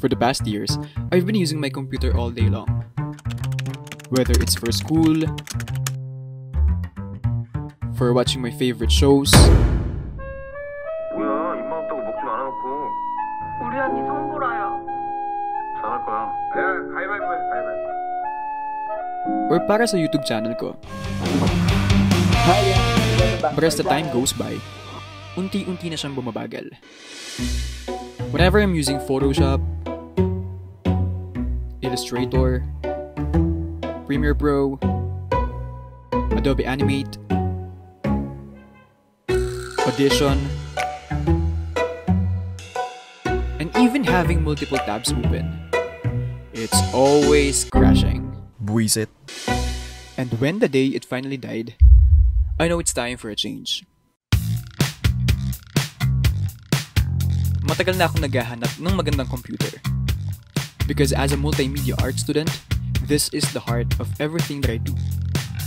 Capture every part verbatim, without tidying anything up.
For the past years, I've been using my computer all day long. Whether it's for school, for watching my favorite shows, or para sa YouTube channel ko. But as the time goes by, unti-unti na siyang bumabagal. Whenever I'm using Photoshop, Illustrator, Premiere Pro, Adobe Animate, Audition, and even having multiple tabs open, it's always crashing. Buisit. And when the day it finally died, I know it's time for a change. Matagal na akong naghahanap ng magandang computer. Because as a multimedia art student, this is the heart of everything that I do.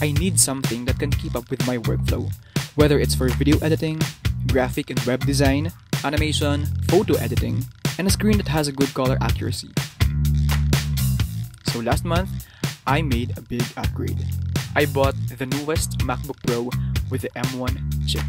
I need something that can keep up with my workflow, whether it's for video editing, graphic and web design, animation, photo editing, and a screen that has a good color accuracy. So last month, I made a big upgrade. I bought the newest MacBook Pro with the M one chip.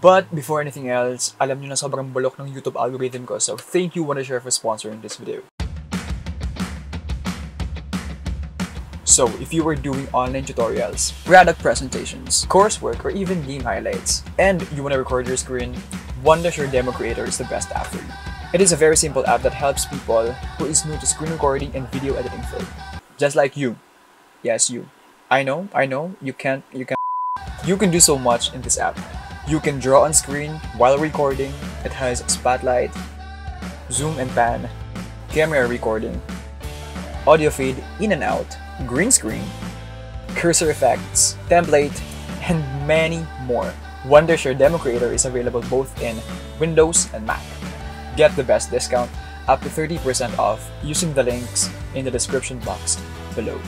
But before anything else, alam nyo na sobrang bulok ng YouTube algorithm ko, so thank you Wondershare for sponsoring this video. So, if you were doing online tutorials, product presentations, coursework, or even game highlights, and you want to record your screen, Wondershare Demo Creator is the best app for you. It is a very simple app that helps people who is new to screen recording and video editing film. Just like you. Yes, you. I know, I know, you can't, you can't. You can do so much in this app. You can draw on screen while recording. It has spotlight, zoom and pan, camera recording, audio fade in and out, green screen, cursor effects, template, and many more. Wondershare Demo Creator is available both in Windows and Mac. Get the best discount up to thirty percent off using the links in the description box below.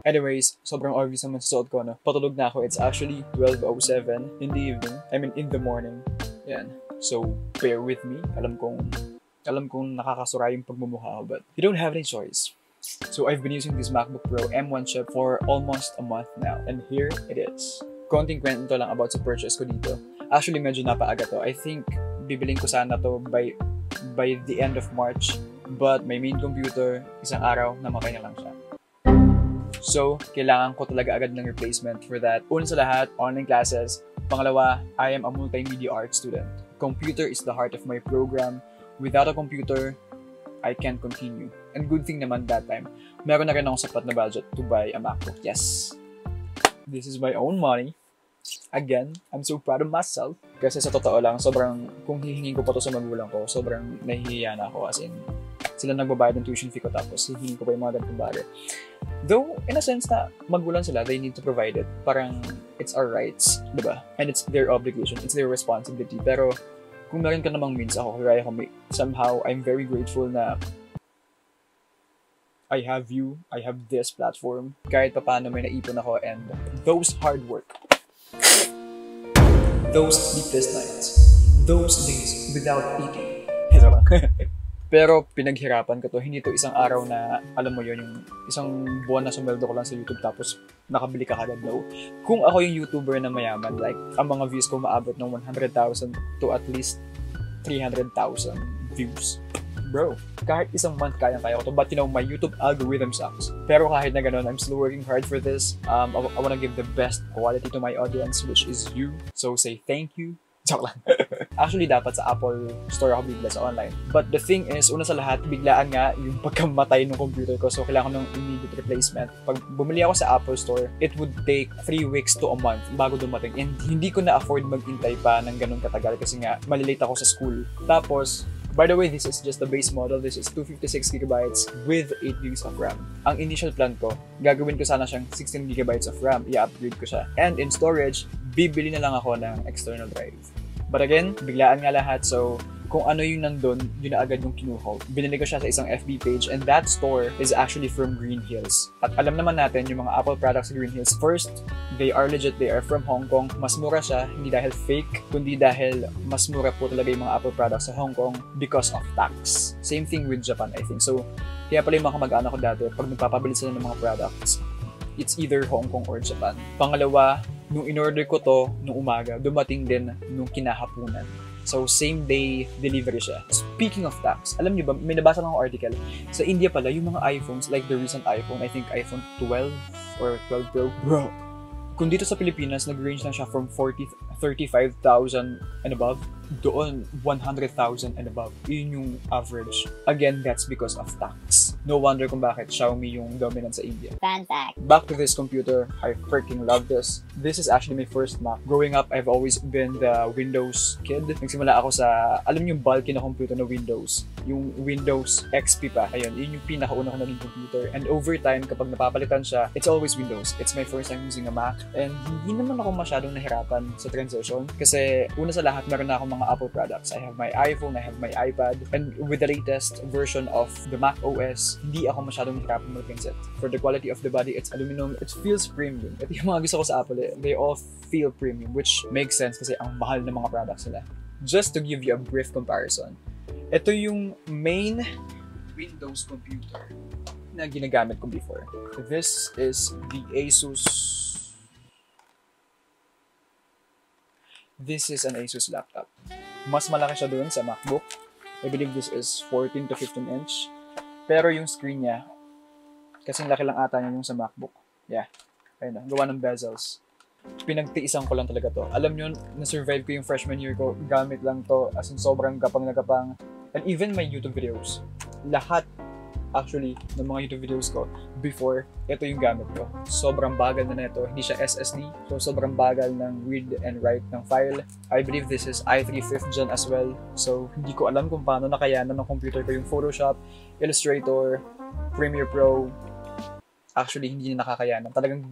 Anyways, sobrang obvious naman sa suot ko, no? Patulog na ako. It's actually twelve oh seven in the evening. I mean, in the morning. Yan. So, bear with me. Alam kong, alam kong nakakasura yung pagmumukha ko, but you don't have any choice. So, I've been using this MacBook Pro M one chip for almost a month now. And here it is. Konting kwento lang about sa purchase ko dito. Actually, medyo napaaga to. I think, bibiling ko sana to by, by the end of March. But, my main computer, isang araw, namatay na lang siya. So, kailangan ko talaga agad ng replacement for that. Una sa lahat, online classes. Pangalawa, I am a multimedia art student. Computer is the heart of my program. Without a computer, I can't continue. And good thing naman that time, meron na rin akong sapat na budget to buy a MacBook. Yes! This is my own money. Again, I'm so proud of myself. Kasi sa totoo lang, sobrang, kung hihingin ko pa to sa magulang ko, sobrang nahihiya na ako. As in, sila nagbabayad ng tuition fee ko tapos hihingin ko pa yung mga ganitong bagay. Though, in a sense na magulang sila, they need to provide it. Parang, it's our rights, diba? And it's their obligation, it's their responsibility. Pero, kung meron ka namang means ako, kaya ako, somehow, I'm very grateful na I have you, I have this platform. Kahit pa paano may naipon ako and those hard work, those sleepless nights, those days without eating. Pero pinaghirapan ko to, hindi to isang araw na, alam mo yon, yung isang buwan na sumeldo ko lang sa YouTube tapos nakabili ka kagad daw. Kung ako yung YouTuber na mayaman, like, ang mga views ko maabot ng one hundred thousand to at least three hundred thousand views. bro, kahit isang month kaya-kaya ko to, but you know, my YouTube algorithm sucks. Pero kahit na ganun, I'm still working hard for this. Um, I, I wanna give the best quality to my audience, which is you. So say thank you. Joke lang. Actually, dapat sa Apple Store ako bigla sa online. But the thing is, una sa lahat, biglaan nga yung pagkamatay ng computer ko. So, kailangan ko ng immediate replacement. Pag bumili ako sa Apple Store, it would take three weeks to a month bago dumating. And hindi ko na-afford maghintay pa ng ganun katagal kasi nga, malilate ako sa school. Tapos, by the way, this is just the base model. This is two fifty-six gigabytes with eight gigs of RAM. Ang initial plan ko, gagawin ko sana siyang sixteen gigabytes of RAM. I-upgrade ko siya. And in storage, bibili na lang ako ng external drive. But again, biglaan nga lahat, so kung ano yung nandun, yun na agad yung kinuha. Binili ko siya sa isang F B page, and that store is actually from Green Hills. At alam naman natin, yung mga Apple products sa Green Hills, first, they are legit, they are from Hong Kong. Mas mura siya, hindi dahil fake, kundi dahil mas mura po talaga yung mga Apple products sa Hong Kong because of tax. Same thing with Japan, I think. So, kaya pala yung mga kamag-anak ko dati, pag nagpapabili sila ng mga products, it's either Hong Kong or Japan. Pangalawa, nung in-order ko to, nung umaga, dumating din nung kinahapunan. So, same day delivery siya. Speaking of tax, alam niyo ba, may nabasa lang akong article. Sa India pala, yung mga iPhones, like the recent iPhone, I think iPhone twelve or twelve Pro. Bro, kung dito sa Pilipinas, nag-range na siya from forty, thirty-five thousand and above, doon one hundred thousand and above. Yun yung average. Again, that's because of tax. No wonder kung bakit Xiaomi yung dominant sa India. Fun fact. Back to this computer, I freaking love this. This is actually my first Mac. Growing up, I've always been the Windows kid. Nagsimula ako sa, alam niyo yung bulky na computer na Windows. Yung Windows X P pa. Ayun, yun yung pinakauna ko naging computer. And over time, kapag napapalitan siya, it's always Windows. It's my first time using a Mac. And hindi naman ako masyadong nahirapan sa transition. Kasi una sa lahat, meron na akong mga Apple products. I have my iPhone, I have my iPad. And with the latest version of the Mac O S, hindi ako masyadong nahirapan mag-pinset. For the quality of the body, it's aluminum. It feels premium. At yung mga gusto ko sa Apple, they all feel premium, which makes sense kasi ang mahal ng mga products nila. Just to give you a brief comparison, ito yung main Windows computer na ginagamit ko before. This is the Asus. This is an Asus laptop. Mas malaki siya doon sa MacBook. I believe this is fourteen to fifteen inch. Pero yung screen niya, kasing laki lang ata niya yung sa MacBook. Yeah, ayun na, gawa ng bezels. Pinagtiisan ko lang talaga to. Alam nyo, na-survive ko yung freshman year ko, gamit lang to, as in sobrang gapang na gapang. And even my YouTube videos, lahat actually ng mga YouTube videos ko, before, ito yung gamit ko. Sobrang bagal na nito, hindi siya S S D, so sobrang bagal ng read and write ng file. I believe this is i three fifth gen as well, so hindi ko alam kung paano nakayanan ng computer ko yung Photoshop, Illustrator, Premiere Pro. Actually, hindi niya nakakayanan. Talagang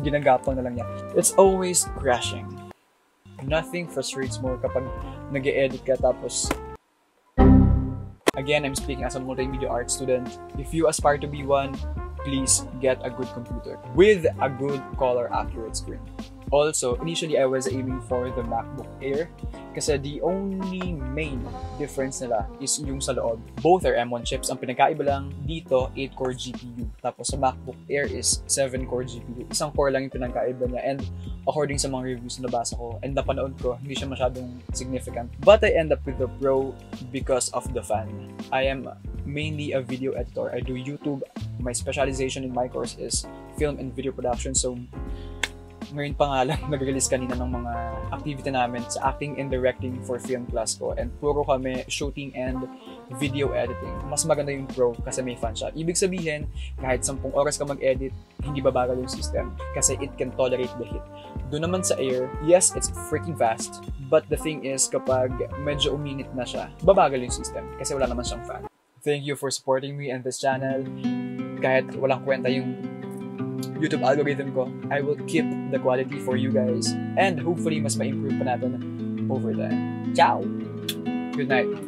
ginagapang na lang niya. It's always crashing. Nothing frustrates more kapag nag-e-edit ka tapos... Again, I'm speaking as a multimedia art student. If you aspire to be one, please get a good computer with a good color accurate screen. Also, initially, I was aiming for the MacBook Air kasi the only main difference nila is yung sa loob. Both are M one chips. Ang pinagkaiba lang dito, eight core G P U. Tapos sa MacBook Air is seven core G P U. Isang core lang yung pinagkaiba niya. And according sa mga reviews na nabasa ko and napanood ko, hindi siya masyadong significant. But I end up with the Pro because of the fan. I am mainly a video editor. I do YouTube. My specialization in my course is film and video production. So, ngayon pa nga lang, nag-release kanina ng mga activity namin sa acting and directing for film class ko. And puro kami shooting and video editing. Mas maganda yung Pro kasi may fan siya. Ibig sabihin, kahit sampung oras ka mag-edit, hindi babagal yung system kasi it can tolerate the heat. Doon naman sa Air, yes, it's freaking fast. But the thing is, kapag medyo uminit na siya, babagal yung system kasi wala naman siyang fan. Thank you for supporting me and this channel. Kahit walang kwenta yung YouTube algorithm ko, I will keep the quality for you guys and hopefully mas ma-improve pa natin over time. Ciao! Good night!